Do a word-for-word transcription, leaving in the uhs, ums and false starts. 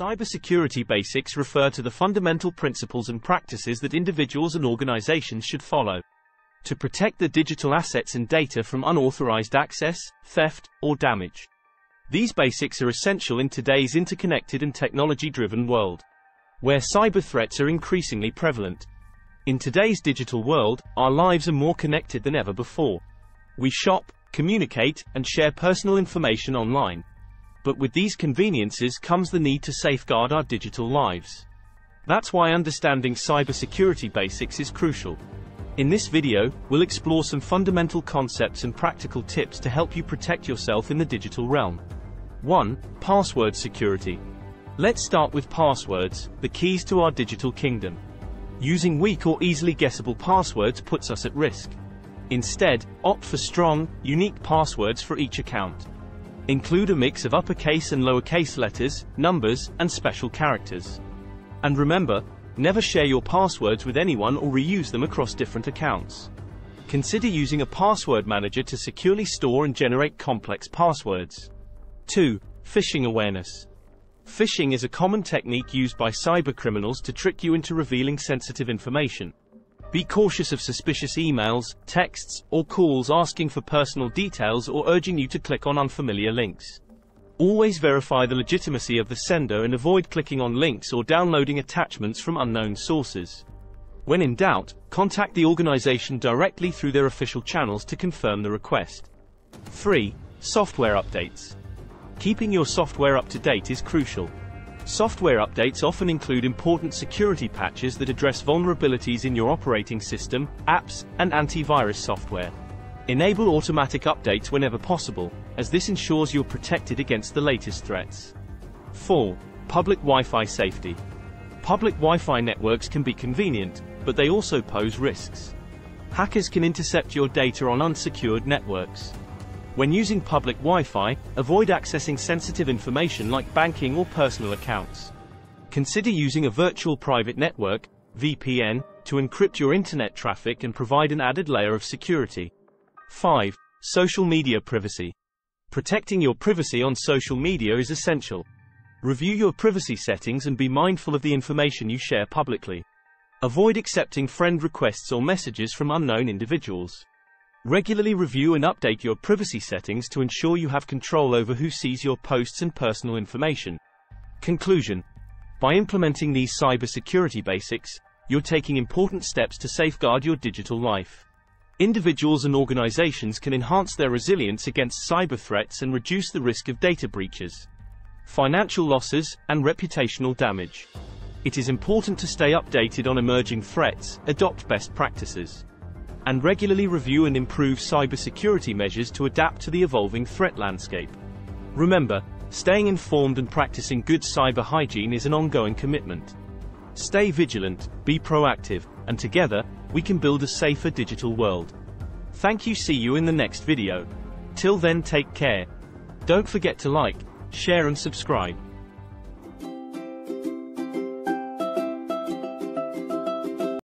Cybersecurity basics refer to the fundamental principles and practices that individuals and organizations should follow to protect their digital assets and data from unauthorized access, theft, or damage. These basics are essential in today's interconnected and technology-driven world, where cyber threats are increasingly prevalent. In today's digital world, our lives are more connected than ever before. We shop, communicate, and share personal information online. But with these conveniences comes the need to safeguard our digital lives. That's why understanding cybersecurity basics is crucial. In this video, we'll explore some fundamental concepts and practical tips to help you protect yourself in the digital realm. one. Password security. Let's start with passwords, the keys to our digital kingdom. Using weak or easily guessable passwords puts us at risk. Instead, opt for strong, unique passwords for each account. Include a mix of uppercase and lowercase letters, numbers, and special characters. And remember, never share your passwords with anyone or reuse them across different accounts. Consider using a password manager to securely store and generate complex passwords. two. Phishing awareness. Phishing is a common technique used by cybercriminals to trick you into revealing sensitive information. Be cautious of suspicious emails, texts, or calls asking for personal details or urging you to click on unfamiliar links. Always verify the legitimacy of the sender and avoid clicking on links or downloading attachments from unknown sources. When in doubt, contact the organization directly through their official channels to confirm the request. three. Software updates. Keeping your software up to date is crucial. Software updates often include important security patches that address vulnerabilities in your operating system, apps, and antivirus software. Enable automatic updates whenever possible, as this ensures you're protected against the latest threats. four. Public Wi-Fi safety. Public Wi-Fi networks can be convenient, but they also pose risks. Hackers can intercept your data on unsecured networks. When using public Wi-Fi, avoid accessing sensitive information like banking or personal accounts. Consider using a virtual private network, V P N, to encrypt your internet traffic and provide an added layer of security. five. Social media privacy. Protecting your privacy on social media is essential. Review your privacy settings and be mindful of the information you share publicly. Avoid accepting friend requests or messages from unknown individuals. Regularly review and update your privacy settings to ensure you have control over who sees your posts and personal information. Conclusion: by implementing these cybersecurity basics, you're taking important steps to safeguard your digital life. Individuals and organizations can enhance their resilience against cyber threats and reduce the risk of data breaches, financial losses, and reputational damage. It is important to stay updated on emerging threats, adopt best practices, and regularly review and improve cybersecurity measures to adapt to the evolving threat landscape. Remember, staying informed and practicing good cyber hygiene is an ongoing commitment. Stay vigilant, be proactive, and together, we can build a safer digital world. Thank you, see you in the next video. Till then, take care. Don't forget to like, share and subscribe.